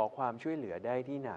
ขอความช่วยเหลือได้ที่ไหน